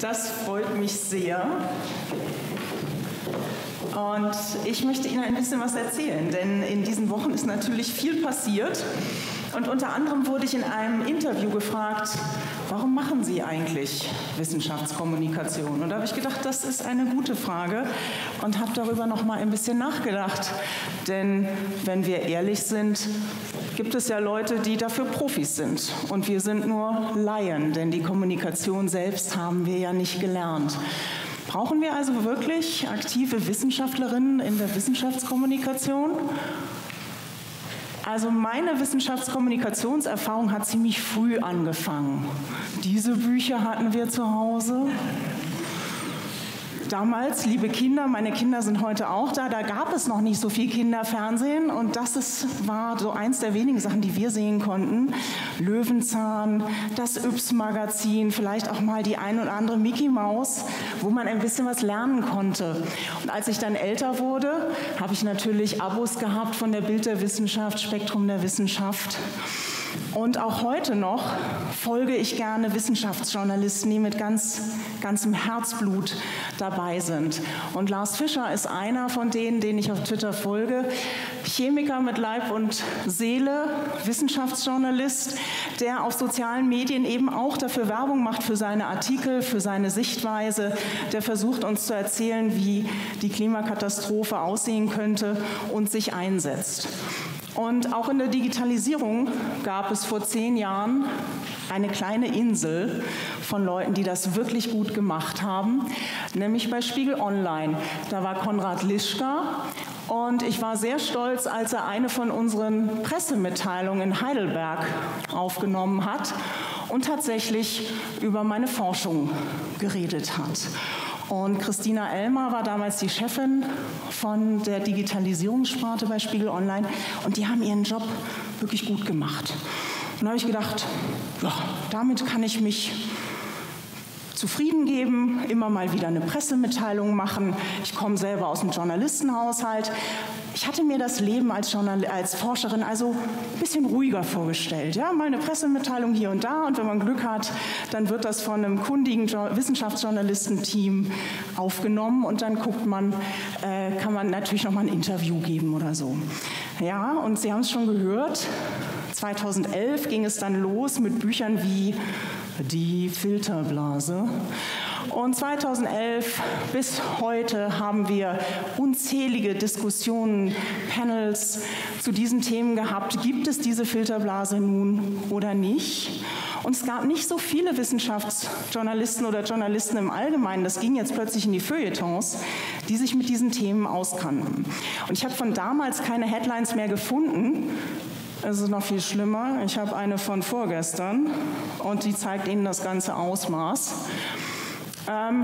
Das freut mich sehr. Und ich möchte Ihnen ein bisschen was erzählen, denn in diesen Wochen ist natürlich viel passiert. Und unter anderem wurde ich in einem Interview gefragt, warum machen Sie eigentlich Wissenschaftskommunikation? Und da habe ich gedacht, das ist eine gute Frage und habe darüber noch mal ein bisschen nachgedacht. Denn wenn wir ehrlich sind, gibt es ja Leute, die dafür Profis sind. Und wir sind nur Laien, denn die Kommunikation selbst haben wir ja nicht gelernt. Brauchen wir also wirklich aktive Wissenschaftlerinnen in der Wissenschaftskommunikation? Also meine Wissenschaftskommunikationserfahrung hat ziemlich früh angefangen. Diese Bücher hatten wir zu Hause. Damals, liebe Kinder, meine Kinder sind heute auch da, da gab es noch nicht so viel Kinderfernsehen. Und das war so eins der wenigen Sachen, die wir sehen konnten. Löwenzahn, das Yps-Magazin, vielleicht auch mal die ein oder andere Mickey Maus, wo man ein bisschen was lernen konnte. Und als ich dann älter wurde, habe ich natürlich Abos gehabt von der Bild der Wissenschaft, Spektrum der Wissenschaft. Und auch heute noch folge ich gerne Wissenschaftsjournalisten, die mit ganzem Herzblut dabei sind. Und Lars Fischer ist einer von denen, denen ich auf Twitter folge. Chemiker mit Leib und Seele, Wissenschaftsjournalist, der auf sozialen Medien eben auch dafür Werbung macht, für seine Artikel, für seine Sichtweise. Der versucht uns zu erzählen, wie die Klimakatastrophe aussehen könnte und sich einsetzt. Und auch in der Digitalisierung gab es vor 10 Jahren eine kleine Insel von Leuten, die das wirklich gut gemacht haben, nämlich bei Spiegel Online. Da war Konrad Lischka und ich war sehr stolz, als er eine von unseren Pressemitteilungen in Heidelberg aufgenommen hat und tatsächlich über meine Forschung geredet hat. Und Christina Elmer war damals die Chefin von der Digitalisierungssparte bei Spiegel Online und die haben ihren Job wirklich gut gemacht. Und da habe ich gedacht, ja, damit kann ich mich zufrieden geben, immer mal wieder eine Pressemitteilung machen. Ich komme selber aus dem Journalistenhaushalt. Ich hatte mir das Leben als Forscherin also ein bisschen ruhiger vorgestellt. Ja, mal eine Pressemitteilung hier und da und wenn man Glück hat, dann wird das von einem kundigen Wissenschaftsjournalistenteam aufgenommen und dann guckt man, kann man natürlich noch mal ein Interview geben oder so. Ja, und Sie haben es schon gehört, 2011 ging es dann los mit Büchern wie Die Filterblase. Und 2011 bis heute haben wir unzählige Diskussionen, Panels zu diesen Themen gehabt. Gibt es diese Filterblase nun oder nicht? Und es gab nicht so viele Wissenschaftsjournalisten oder Journalisten im Allgemeinen, das ging jetzt plötzlich in die Feuilletons, die sich mit diesen Themen auskannten. Und ich habe von damals keine Headlines mehr gefunden. Es ist noch viel schlimmer. Ich habe eine von vorgestern und die zeigt Ihnen das ganze Ausmaß.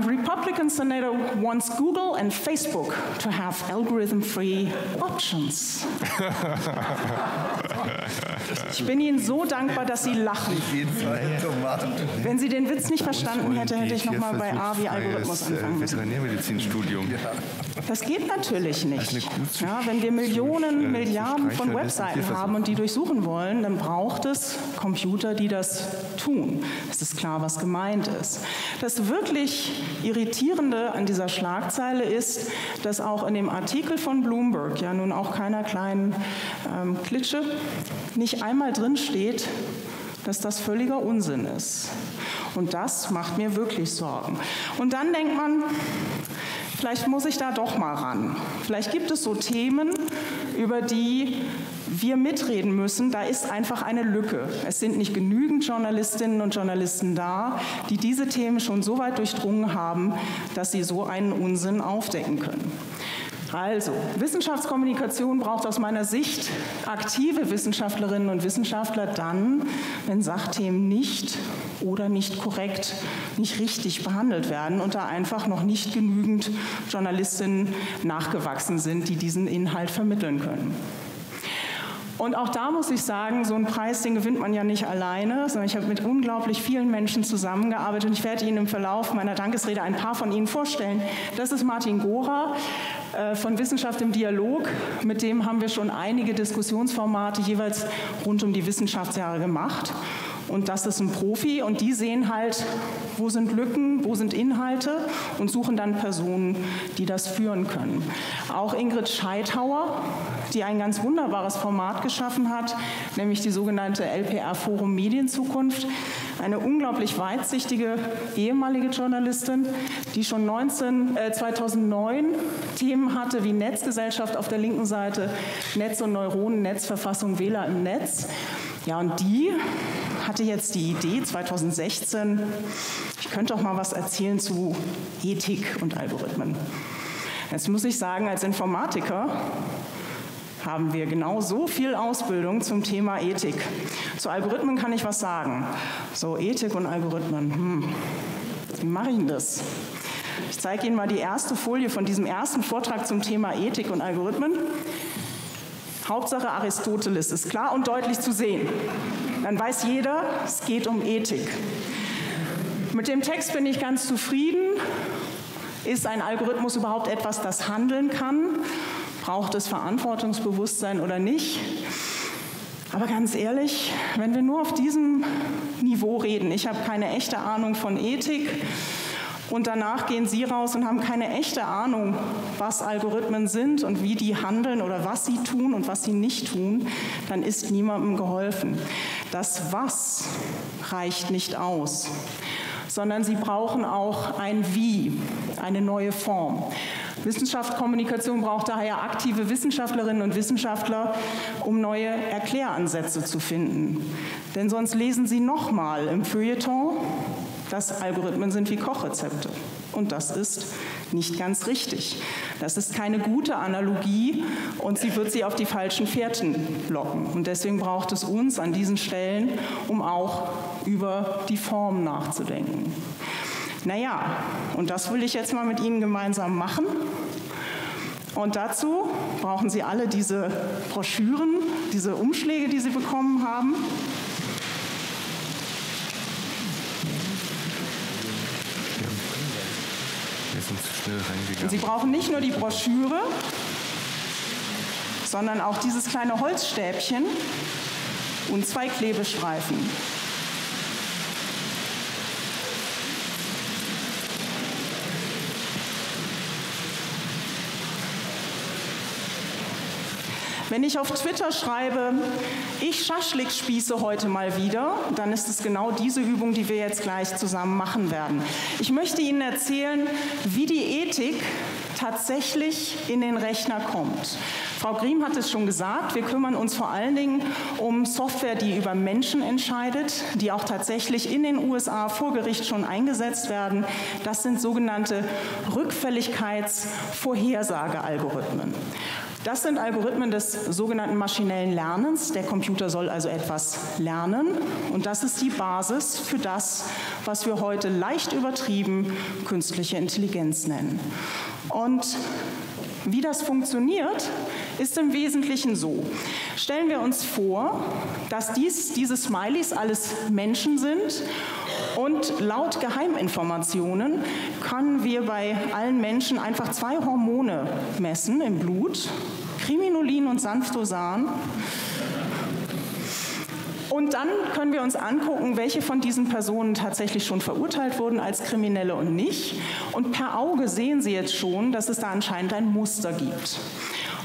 Republican Senator wants Google and Facebook to have algorithm-free options. Ich bin Ihnen so dankbar, dass Sie lachen. Wenn Sie den Witz nicht verstanden hätten, hätte ich nochmal bei A wie Algorithmus anfangen müssen. Veterinärmedizinstudium. Das geht natürlich nicht. Ja, wenn wir Millionen, Milliarden von Webseiten haben und die durchsuchen wollen, dann braucht es Computer, die das tun. Es ist klar, was gemeint ist. Das wirklich Irritierende an dieser Schlagzeile ist, dass auch in dem Artikel von Bloomberg, ja nun auch keiner kleinen Klitsche, nicht einmal drin steht, dass das völliger Unsinn ist. Und das macht mir wirklich Sorgen. Und dann denkt man, vielleicht muss ich da doch mal ran. Vielleicht gibt es so Themen, über die wir mitreden müssen, da ist einfach eine Lücke. Es sind nicht genügend Journalistinnen und Journalisten da, die diese Themen schon so weit durchdrungen haben, dass sie so einen Unsinn aufdecken können. Also, Wissenschaftskommunikation braucht aus meiner Sicht aktive Wissenschaftlerinnen und Wissenschaftler dann, wenn Sachthemen nicht oder nicht korrekt, nicht richtig behandelt werden und da einfach noch nicht genügend Journalistinnen nachgewachsen sind, die diesen Inhalt vermitteln können. Und auch da muss ich sagen, so einen Preis, den gewinnt man ja nicht alleine, sondern ich habe mit unglaublich vielen Menschen zusammengearbeitet und ich werde Ihnen im Verlauf meiner Dankesrede ein paar von Ihnen vorstellen. Das ist Martin Gora von Wissenschaft im Dialog. Mit dem haben wir schon einige Diskussionsformate jeweils rund um die Wissenschaftsjahre gemacht. und das ist ein Profi und die sehen halt, wo sind Lücken, wo sind Inhalte und suchen dann Personen, die das führen können. Auch Ingrid Scheithauer, die ein ganz wunderbares Format geschaffen hat, nämlich die sogenannte LPR-Forum Medienzukunft, eine unglaublich weitsichtige ehemalige Journalistin, die schon 2009 Themen hatte wie Netzgesellschaft auf der linken Seite, Netz und Neuronen, Netzverfassung, Wähler im Netz. Ja, und die hatte jetzt die Idee 2016, ich könnte doch mal was erzählen zu Ethik und Algorithmen. Jetzt muss ich sagen, als Informatiker haben wir genau so viel Ausbildung zum Thema Ethik. Zu Algorithmen kann ich was sagen. So, Ethik und Algorithmen, wie mache ich denn das? Ich zeige Ihnen mal die erste Folie von diesem ersten Vortrag zum Thema Ethik und Algorithmen. Hauptsache Aristoteles ist klar und deutlich zu sehen. Dann weiß jeder, es geht um Ethik. Mit dem Text bin ich ganz zufrieden. Ist ein Algorithmus überhaupt etwas, das handeln kann? Braucht es Verantwortungsbewusstsein oder nicht? Aber ganz ehrlich, wenn wir nur auf diesem Niveau reden, ich habe keine echte Ahnung von Ethik und danach gehen Sie raus und haben keine echte Ahnung, was Algorithmen sind und wie die handeln oder was sie tun und was sie nicht tun, dann ist niemandem geholfen. Das Was reicht nicht aus, sondern Sie brauchen auch ein Wie, eine neue Form. Wissenschaftskommunikation braucht daher aktive Wissenschaftlerinnen und Wissenschaftler, um neue Erkläransätze zu finden. Denn sonst lesen Sie nochmal im Feuilleton, dass Algorithmen sind wie Kochrezepte. Und das ist nicht ganz richtig. Das ist keine gute Analogie und sie wird Sie auf die falschen Fährten locken. Und deswegen braucht es uns an diesen Stellen, um auch über die Form nachzudenken. Naja, und das will ich jetzt mal mit Ihnen gemeinsam machen. Und dazu brauchen Sie alle diese Broschüren, diese Umschläge, die Sie bekommen haben. Wir sind zu schnell reingegangen. Und Sie brauchen nicht nur die Broschüre, sondern auch dieses kleine Holzstäbchen und zwei Klebestreifen. Wenn ich auf Twitter schreibe, ich Schaschlik spieße heute mal wieder, dann ist es genau diese Übung, die wir jetzt gleich zusammen machen werden. Ich möchte Ihnen erzählen, wie die Ethik tatsächlich in den Rechner kommt. Frau Griem hat es schon gesagt, wir kümmern uns vor allen Dingen um Software, die über Menschen entscheidet, die auch tatsächlich in den USA vor Gericht schon eingesetzt werden. Das sind sogenannte Rückfälligkeitsvorhersagealgorithmen. Das sind Algorithmen des sogenannten maschinellen Lernens. Der Computer soll also etwas lernen und das ist die Basis für das, was wir heute leicht übertrieben künstliche Intelligenz nennen. Und wie das funktioniert, ist im Wesentlichen so. Stellen wir uns vor, dass diese Smileys alles Menschen sind und laut Geheiminformationen können wir bei allen Menschen einfach zwei Hormone messen im Blut, Criminolin und Sanftosan. Und dann können wir uns angucken, welche von diesen Personen tatsächlich schon verurteilt wurden als Kriminelle und nicht. Und per Auge sehen Sie jetzt schon, dass es da anscheinend ein Muster gibt.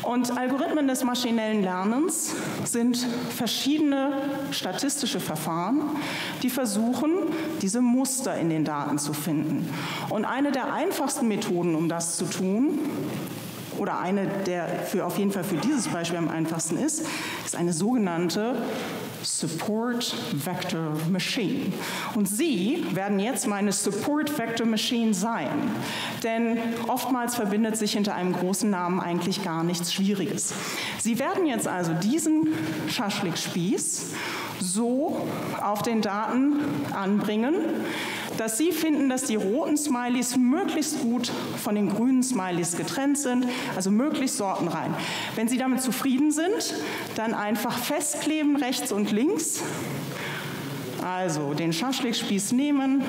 Und Algorithmen des maschinellen Lernens sind verschiedene statistische Verfahren, die versuchen, diese Muster in den Daten zu finden. Und eine der einfachsten Methoden, um das zu tun, oder eine, der auf jeden Fall für dieses Beispiel am einfachsten ist, ist eine sogenannte Support Vector Machine. Und Sie werden jetzt meine Support Vector Machine sein. Denn oftmals verbindet sich hinter einem großen Namen eigentlich gar nichts Schwieriges. Sie werden jetzt also diesen Schaschlikspieß so auf den Daten anbringen, dass Sie finden, dass die roten Smileys möglichst gut von den grünen Smileys getrennt sind, also möglichst sortenrein. Wenn Sie damit zufrieden sind, dann einfach festkleben rechts und links. Also den Schaschlikspieß nehmen,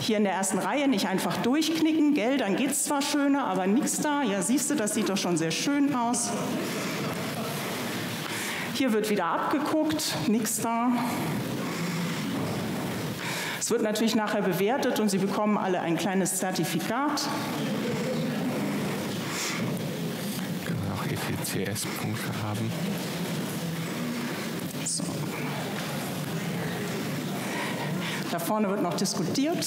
hier in der ersten Reihe nicht einfach durchknicken, gell, dann geht es zwar schöner, aber nichts da. Ja, siehst du, das sieht doch schon sehr schön aus. Hier wird wieder abgeguckt, nichts da. Es wird natürlich nachher bewertet und Sie bekommen alle ein kleines Zertifikat. Wir können auch ECTS-Punkte haben. So. Da vorne wird noch diskutiert.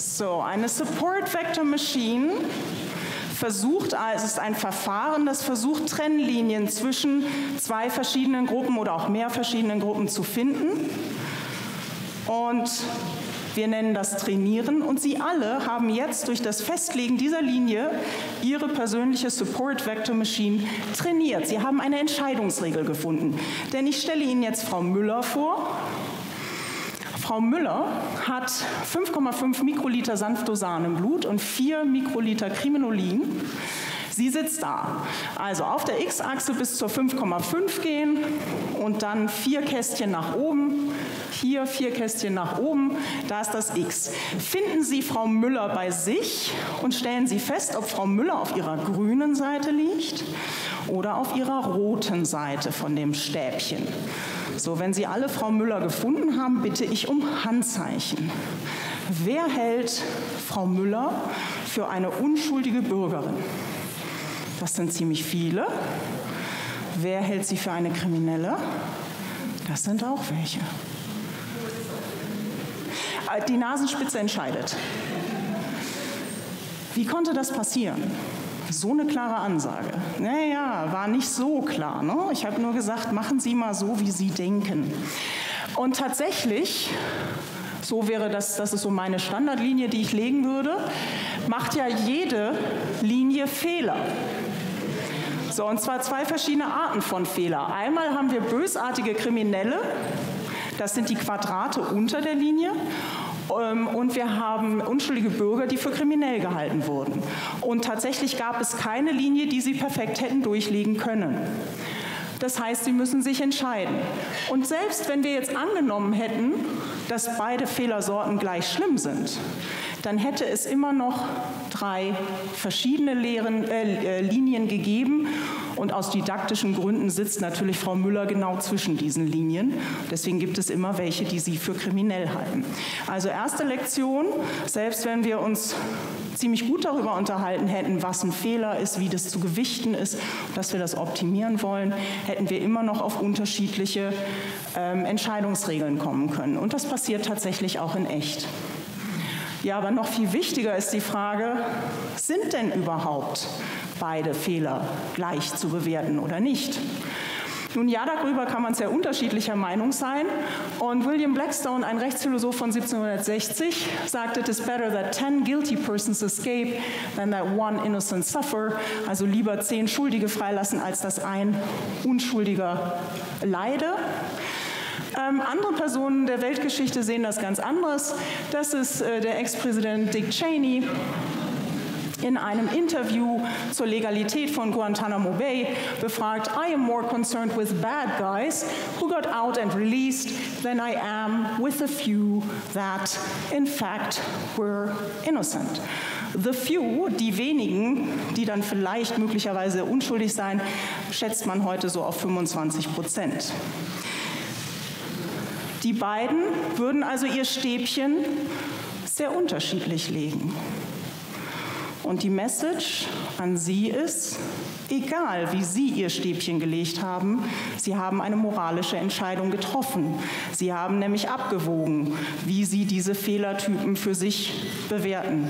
So, eine Support Vector Machine versucht, es ist ein Verfahren, das versucht, Trennlinien zwischen zwei verschiedenen Gruppen oder auch mehr verschiedenen Gruppen zu finden. Und wir nennen das Trainieren. Und Sie alle haben jetzt durch das Festlegen dieser Linie Ihre persönliche Support Vector Machine trainiert. Sie haben eine Entscheidungsregel gefunden. Denn ich stelle Ihnen jetzt Frau Müller vor. Frau Müller hat 5,5 Mikroliter Sanftosan im Blut und 4 Mikroliter Criminolin. Sie sitzt da. Also auf der X-Achse bis zur 5,5 gehen und dann 4 Kästchen nach oben. Hier 4 Kästchen nach oben, da ist das X. Finden Sie Frau Müller bei sich und stellen Sie fest, ob Frau Müller auf ihrer grünen Seite liegt oder auf ihrer roten Seite von dem Stäbchen. So, wenn Sie alle Frau Müller gefunden haben, bitte ich um Handzeichen. Wer hält Frau Müller für eine unschuldige Bürgerin? Das sind ziemlich viele. Wer hält sie für eine Kriminelle? Das sind auch welche. Die Nasenspitze entscheidet. Wie konnte das passieren? So eine klare Ansage. Naja, war nicht so klar. Ne? Ich habe nur gesagt, machen Sie mal so, wie Sie denken. Und tatsächlich, so wäre das ist so meine Standardlinie, die ich legen würde, macht ja jede Linie Fehler. So, und zwar zwei verschiedene Arten von Fehler. Einmal haben wir bösartige Kriminelle, das sind die Quadrate unter der Linie. Und wir haben unschuldige Bürger, die für kriminell gehalten wurden. Und tatsächlich gab es keine Linie, die sie perfekt hätten durchlegen können. Das heißt, sie müssen sich entscheiden. Und selbst wenn wir jetzt angenommen hätten, dass beide Fehlersorten gleich schlimm sind, dann hätte es immer noch 3 verschiedene Linien gegeben. Und aus didaktischen Gründen sitzt natürlich Frau Müller genau zwischen diesen Linien. Deswegen gibt es immer welche, die sie für kriminell halten. Also erste Lektion, selbst wenn wir uns ziemlich gut darüber unterhalten hätten, was ein Fehler ist, wie das zu gewichten ist, dass wir das optimieren wollen, hätten wir immer noch auf unterschiedliche Entscheidungsregeln kommen können. Und das passiert tatsächlich auch in echt. Ja, aber noch viel wichtiger ist die Frage, sind denn überhaupt beide Fehler gleich zu bewerten oder nicht? Nun ja, darüber kann man sehr unterschiedlicher Meinung sein. Und William Blackstone, ein Rechtsphilosoph von 1760, sagte, "It is better that 10 guilty persons escape than that one innocent suffer." Also lieber 10 Schuldige freilassen, als dass ein Unschuldiger leide. Andere Personen der Weltgeschichte sehen das ganz anders. Das ist der Ex-Präsident Dick Cheney. In einem Interview zur Legalität von Guantanamo Bay befragt, I am more concerned with bad guys who got out and released than I am with the few that in fact were innocent. The few, die wenigen, die dann vielleicht möglicherweise unschuldig sein, schätzt man heute so auf 25%. Die beiden würden also ihr Stäbchen sehr unterschiedlich legen. Und die Message an Sie ist, egal wie Sie Ihr Stäbchen gelegt haben, Sie haben eine moralische Entscheidung getroffen. Sie haben nämlich abgewogen, wie Sie diese Fehlertypen für sich bewerten.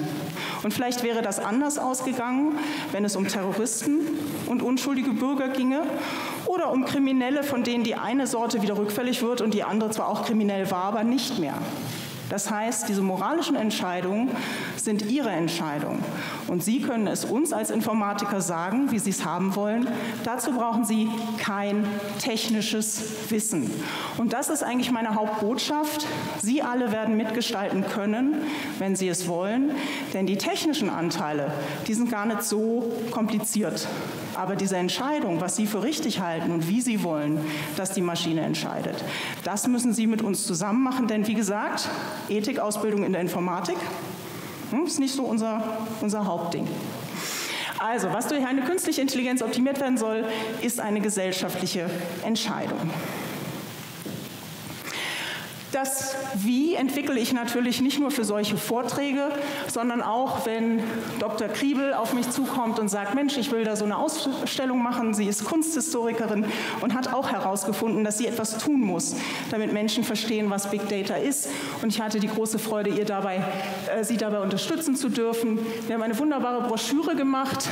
Und vielleicht wäre das anders ausgegangen, wenn es um Terroristen und unschuldige Bürger ginge oder um Kriminelle, von denen die eine Sorte wieder rückfällig wird und die andere zwar auch kriminell war, aber nicht mehr. Das heißt, diese moralischen Entscheidungen sind Ihre Entscheidungen. Und Sie können es uns als Informatiker sagen, wie Sie es haben wollen. Dazu brauchen Sie kein technisches Wissen. Und das ist eigentlich meine Hauptbotschaft. Sie alle werden mitgestalten können, wenn Sie es wollen. Denn die technischen Anteile, die sind gar nicht so kompliziert. Aber diese Entscheidung, was Sie für richtig halten und wie Sie wollen, dass die Maschine entscheidet, das müssen Sie mit uns zusammen machen. Denn wie gesagt, Ethikausbildung in der Informatik ist nicht so unser Hauptding. Also, was durch eine künstliche Intelligenz optimiert werden soll, ist eine gesellschaftliche Entscheidung. Das Wie entwickle ich natürlich nicht nur für solche Vorträge, sondern auch, wenn Dr. Kriebel auf mich zukommt und sagt, Mensch, ich will da so eine Ausstellung machen. Sie ist Kunsthistorikerin und hat auch herausgefunden, dass sie etwas tun muss, damit Menschen verstehen, was Big Data ist. Und ich hatte die große Freude, sie dabei unterstützen zu dürfen. Wir haben eine wunderbare Broschüre gemacht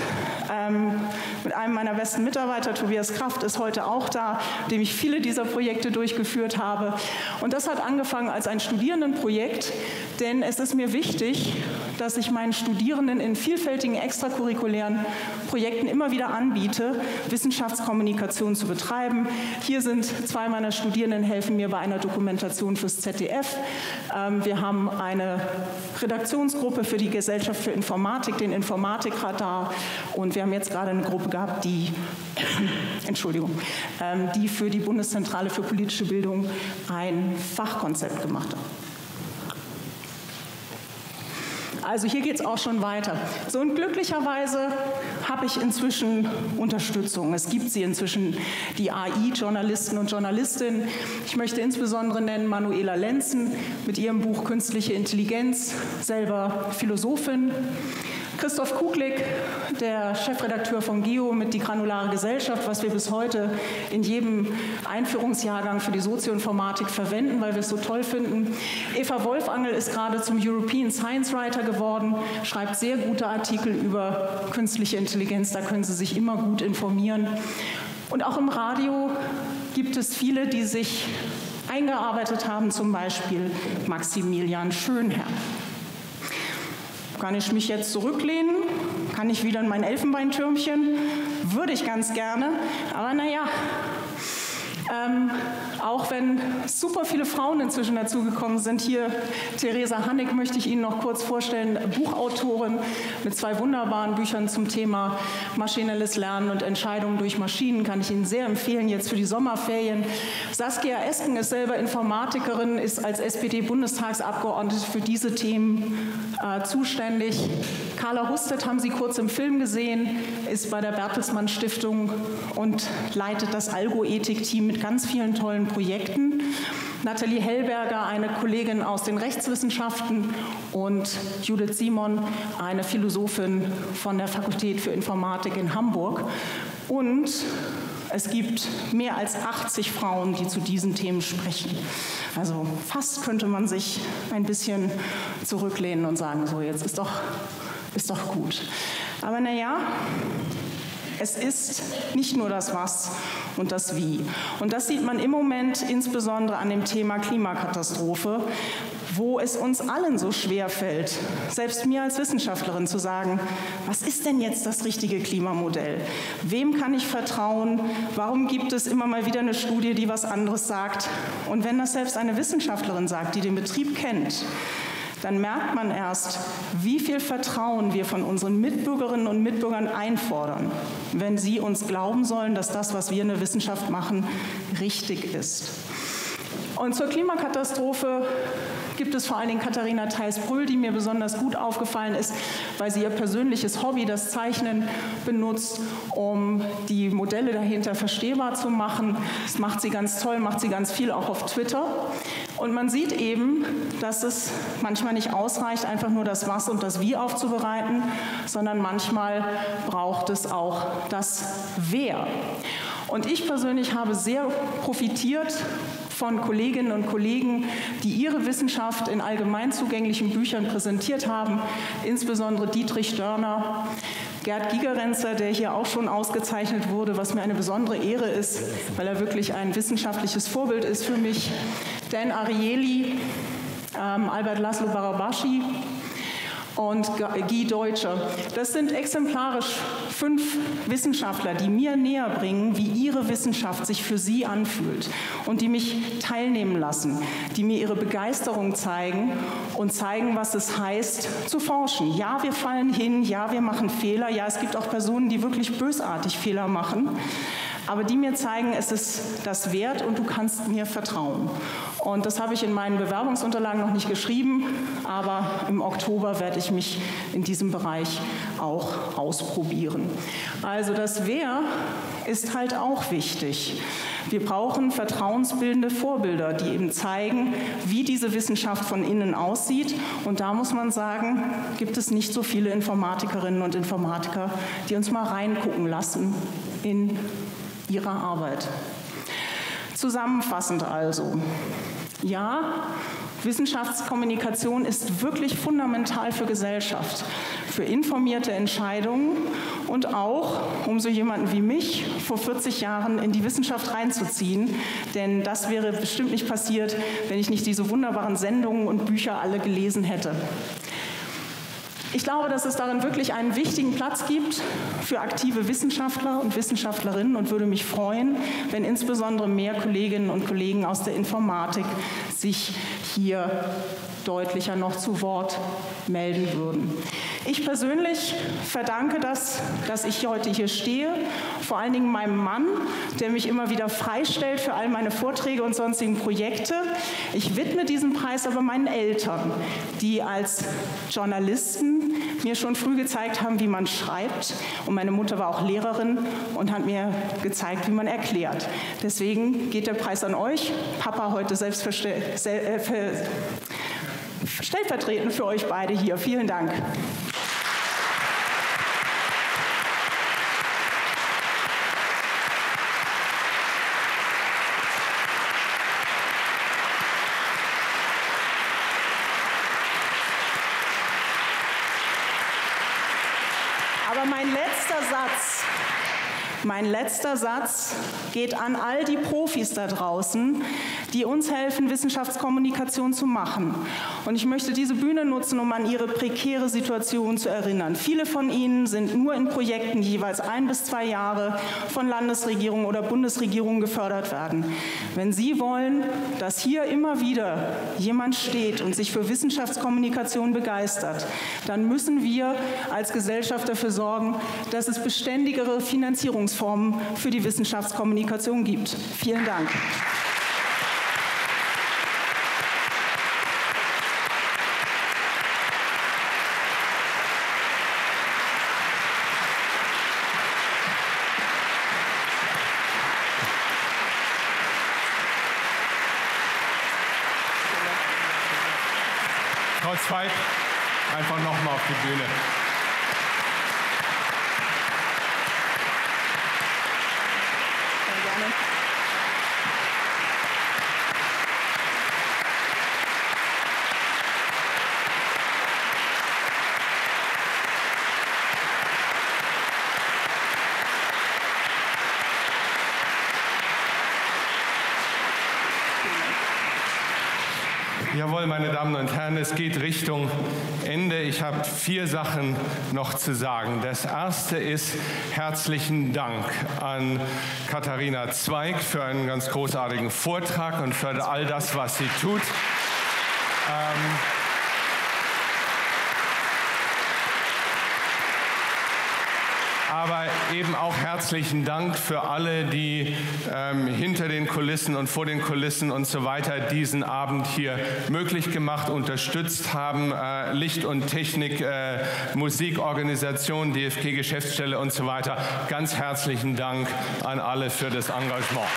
mit einem meiner besten Mitarbeiter. Tobias Kraft ist heute auch da, mit dem ich viele dieser Projekte durchgeführt habe. Und das hat angefangen als ein Studierendenprojekt, denn es ist mir wichtig, dass ich meinen Studierenden in vielfältigen extracurriculären Projekten immer wieder anbiete, Wissenschaftskommunikation zu betreiben. Hier sind zwei meiner Studierenden, helfen mir bei einer Dokumentation fürs ZDF. Wir haben eine Redaktionsgruppe für die Gesellschaft für Informatik, den Informatikradar, und wir haben jetzt gerade eine Gruppe gehabt, die, die für die Bundeszentrale für politische Bildung ein Fachkonzept gemacht hat. Also hier geht es auch schon weiter. So, und glücklicherweise habe ich inzwischen Unterstützung. Es gibt sie inzwischen, die AI-Journalisten und Journalistinnen. Ich möchte insbesondere nennen Manuela Lenzen mit ihrem Buch Künstliche Intelligenz, selber Philosophin. Christoph Kuglik, der Chefredakteur von GEO mit Die Granulare Gesellschaft, was wir bis heute in jedem Einführungsjahrgang für die Sozioinformatik verwenden, weil wir es so toll finden. Eva Wolfangel ist gerade zum European Science Writer geworden, schreibt sehr gute Artikel über künstliche Intelligenz, da können Sie sich immer gut informieren. Und auch im Radio gibt es viele, die sich eingearbeitet haben, zum Beispiel Maximilian Schönherr. Kann ich mich jetzt zurücklehnen? Kann ich wieder in mein Elfenbeintürmchen? Würde ich ganz gerne, aber naja. Auch wenn super viele Frauen inzwischen dazugekommen sind. Hier Theresa Hannig möchte ich Ihnen noch kurz vorstellen, Buchautorin mit zwei wunderbaren Büchern zum Thema maschinelles Lernen und Entscheidungen durch Maschinen. Kann ich Ihnen sehr empfehlen, jetzt für die Sommerferien. Saskia Esken ist selber Informatikerin, ist als SPD-Bundestagsabgeordnete für diese Themen zuständig. Carla Hustedt haben Sie kurz im Film gesehen, ist bei der Bertelsmann Stiftung und leitet das Algo-Ethik-Team mit ganz vielen tollen Projekten. Nathalie Hellberger, eine Kollegin aus den Rechtswissenschaften, und Judith Simon, eine Philosophin von der Fakultät für Informatik in Hamburg. Und es gibt mehr als 80 Frauen, die zu diesen Themen sprechen. Also fast könnte man sich ein bisschen zurücklehnen und sagen, so jetzt ist doch gut. Aber naja, es ist nicht nur das Was und das Wie. Und das sieht man im Moment insbesondere an dem Thema Klimakatastrophe, wo es uns allen so schwer fällt, selbst mir als Wissenschaftlerin zu sagen, was ist denn jetzt das richtige Klimamodell? Wem kann ich vertrauen? Warum gibt es immer mal wieder eine Studie, die was anderes sagt? Und wenn das selbst eine Wissenschaftlerin sagt, die den Betrieb kennt, dann merkt man erst, wie viel Vertrauen wir von unseren Mitbürgerinnen und Mitbürgern einfordern, wenn sie uns glauben sollen, dass das, was wir in der Wissenschaft machen, richtig ist. Und zur Klimakatastrophe gibt es vor allen Dingen Katharina Theis-Brühl, die mir besonders gut aufgefallen ist, weil sie ihr persönliches Hobby, das Zeichnen, benutzt, um die Modelle dahinter verstehbar zu machen. Das macht sie ganz toll, macht sie ganz viel auch auf Twitter. Und man sieht eben, dass es manchmal nicht ausreicht, einfach nur das Was und das Wie aufzubereiten, sondern manchmal braucht es auch das Wer. Und ich persönlich habe sehr profitiert von Kolleginnen und Kollegen, die ihre Wissenschaft in allgemein zugänglichen Büchern präsentiert haben, insbesondere Dietrich Dörner, Gerd Gigerenzer, der hier auch schon ausgezeichnet wurde, was mir eine besondere Ehre ist, weil er wirklich ein wissenschaftliches Vorbild ist für mich, Dan Ariely, Albert Laszlo Barabaschi und Guy Deutsche. Das sind exemplarisch 5 Wissenschaftler, die mir näher bringen, wie ihre Wissenschaft sich für sie anfühlt und die mich teilnehmen lassen, die mir ihre Begeisterung zeigen und zeigen, was es heißt, zu forschen. Ja, wir fallen hin, ja, wir machen Fehler, ja, es gibt auch Personen, die wirklich bösartig Fehler machen, aber die mir zeigen, es ist das wert und du kannst mir vertrauen. Und das habe ich in meinen Bewerbungsunterlagen noch nicht geschrieben, aber im Oktober werde ich mich in diesem Bereich auch ausprobieren. Also das Wer ist halt auch wichtig. Wir brauchen vertrauensbildende Vorbilder, die eben zeigen, wie diese Wissenschaft von innen aussieht. Und da muss man sagen, gibt es nicht so viele Informatikerinnen und Informatiker, die uns mal reingucken lassen in ihrer Arbeit. Zusammenfassend also, ja, Wissenschaftskommunikation ist wirklich fundamental für Gesellschaft, für informierte Entscheidungen und auch, um so jemanden wie mich vor 40 Jahren in die Wissenschaft reinzuziehen, denn das wäre bestimmt nicht passiert, wenn ich nicht diese wunderbaren Sendungen und Bücher alle gelesen hätte. Ich glaube, dass es darin wirklich einen wichtigen Platz gibt für aktive Wissenschaftler und Wissenschaftlerinnen und würde mich freuen, wenn insbesondere mehr Kolleginnen und Kollegen aus der Informatik sich hier deutlicher noch zu Wort melden würden. Ich persönlich verdanke das, dass ich heute hier stehe, vor allen Dingen meinem Mann, der mich immer wieder freistellt für all meine Vorträge und sonstigen Projekte. Ich widme diesen Preis aber meinen Eltern, die als Journalisten mir schon früh gezeigt haben, wie man schreibt. Und meine Mutter war auch Lehrerin und hat mir gezeigt, wie man erklärt. Deswegen geht der Preis an euch. Papa heute stellvertretend für euch beide hier. Vielen Dank. Mein letzter Satz geht an all die Profis da draußen, die uns helfen, Wissenschaftskommunikation zu machen. Und ich möchte diese Bühne nutzen, um an ihre prekäre Situation zu erinnern. Viele von ihnen sind nur in Projekten, die jeweils 1 bis 2 Jahre von Landesregierungen oder Bundesregierungen gefördert werden. Wenn Sie wollen, dass hier immer wieder jemand steht und sich für Wissenschaftskommunikation begeistert, dann müssen wir als Gesellschaft dafür sorgen, dass es beständigere Finanzierungsformen für die Wissenschaftskommunikation gibt. Vielen Dank. Kreuzfeit, einfach nochmal auf die Bühne. Jawohl, meine Damen und Herren, es geht Richtung Ende. Ich habe 4 Sachen noch zu sagen. Das erste ist herzlichen Dank an Katharina Zweig für einen ganz großartigen Vortrag und für all das, was sie tut. Aber eben auch herzlichen Dank für alle, die hinter den Kulissen und vor den Kulissen und so weiter diesen Abend hier möglich gemacht, unterstützt haben. Licht und Technik, Musikorganisation, DFG-Geschäftsstelle und so weiter. Ganz herzlichen Dank an alle für das Engagement.